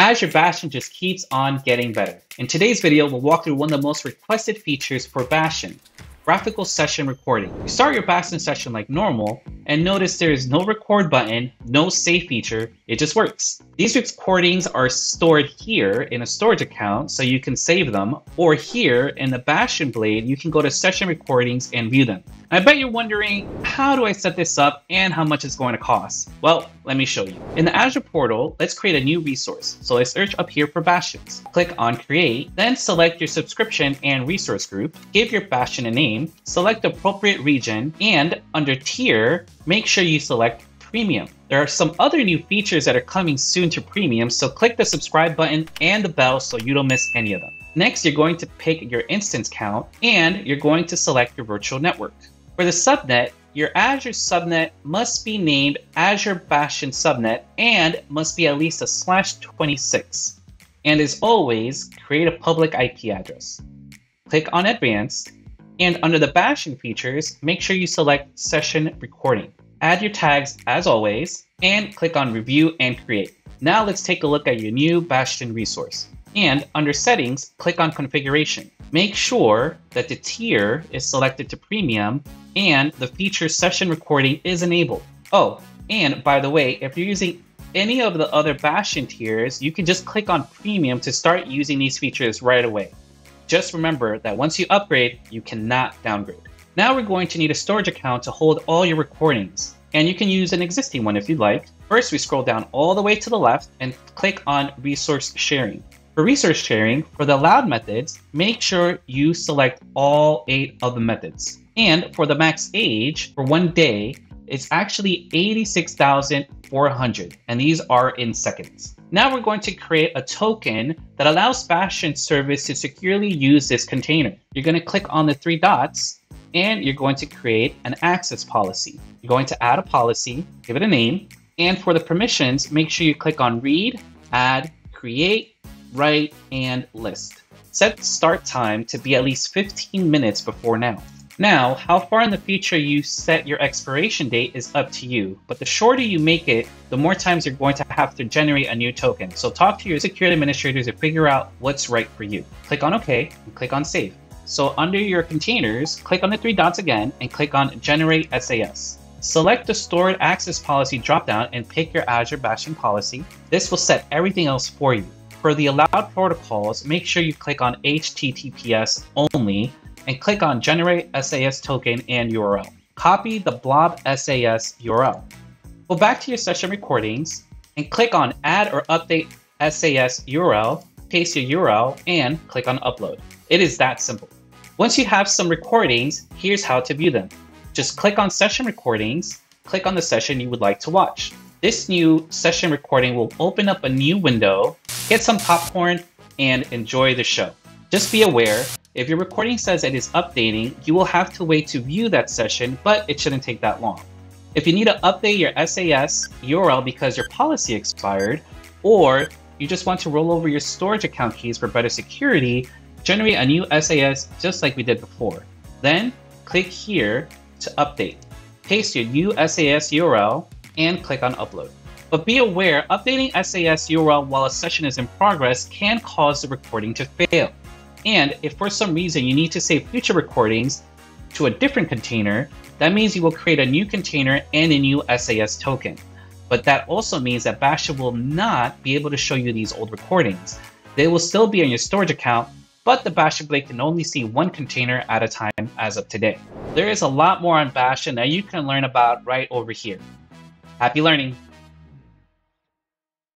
Azure Bastion just keeps on getting better. In today's video, we'll walk through one of the most requested features for Bastion, graphical session recording. You start your Bastion session like normal, and notice there is no record button, no save feature, it just works. These recordings are stored here in a storage account, so you can save them, or here in the Bastion blade, you can go to session recordings and view them. I bet you're wondering, how do I set this up and how much it's going to cost? Well, let me show you. In the Azure portal, let's create a new resource. So let's search up here for Bastions. Click on Create, then select your subscription and resource group, give your Bastion a name, select the appropriate region, and under Tier, make sure you select Premium. There are some other new features that are coming soon to Premium, so click the subscribe button and the bell so you don't miss any of them. Next, you're going to pick your instance count, and you're going to select your virtual network. For the subnet, your Azure subnet must be named Azure Bastion subnet and must be at least a /26. And as always, create a public IP address. Click on Advanced, and under the Bastion features, make sure you select Session Recording. Add your tags as always, and click on Review and Create. Now let's take a look at your new Bastion resource. And under Settings, click on Configuration. Make sure that the tier is selected to Premium and the feature session recording is enabled. Oh, and by the way, if you're using any of the other Bastion tiers, you can just click on Premium to start using these features right away. Just remember that once you upgrade, you cannot downgrade. Now we're going to need a storage account to hold all your recordings, and you can use an existing one if you'd like. First, we scroll down all the way to the left and click on Resource Sharing. For resource sharing, for the allowed methods, make sure you select all 8 of the methods. And for the max age, for 1 day, it's actually 86,400, and these are in seconds. Now we're going to create a token that allows Bastion service to securely use this container. You're going to click on the 3 dots, and you're going to create an access policy. You're going to add a policy, give it a name, and for the permissions, make sure you click on Read, Add, Create, Write, and List. Set start time to be at least 15 minutes before now. Now, how far in the future you set your expiration date is up to you, but the shorter you make it, the more times you're going to have to generate a new token. So talk to your security administrators to figure out what's right for you. Click on OK and click on Save. So under your containers, click on the 3 dots again and click on Generate SAS. Select the Stored Access Policy dropdown and pick your Azure Bastion policy. This will set everything else for you. For the allowed protocols, make sure you click on HTTPS only and click on Generate SAS Token and URL. Copy the blob SAS URL. Go back to your session recordings and click on Add or Update SAS URL, paste your URL, and click on Upload. It is that simple. Once you have some recordings, here's how to view them. Just click on Session Recordings, click on the session you would like to watch. This new session recording will open up a new window. Get some popcorn and enjoy the show. Just be aware, if your recording says it is updating, you will have to wait to view that session, but it shouldn't take that long. If you need to update your SAS URL because your policy expired, or you just want to roll over your storage account keys for better security, generate a new SAS just like we did before. Then click here to update. Paste your new SAS URL and click on Upload. But be aware, updating SAS URL while a session is in progress can cause the recording to fail. And if for some reason you need to save future recordings to a different container, that means you will create a new container and a new SAS token. But that also means that Bastion will not be able to show you these old recordings. They will still be on your storage account, but the Bastion blade can only see one container at a time as of today. There is a lot more on Bastion that you can learn about right over here. Happy learning!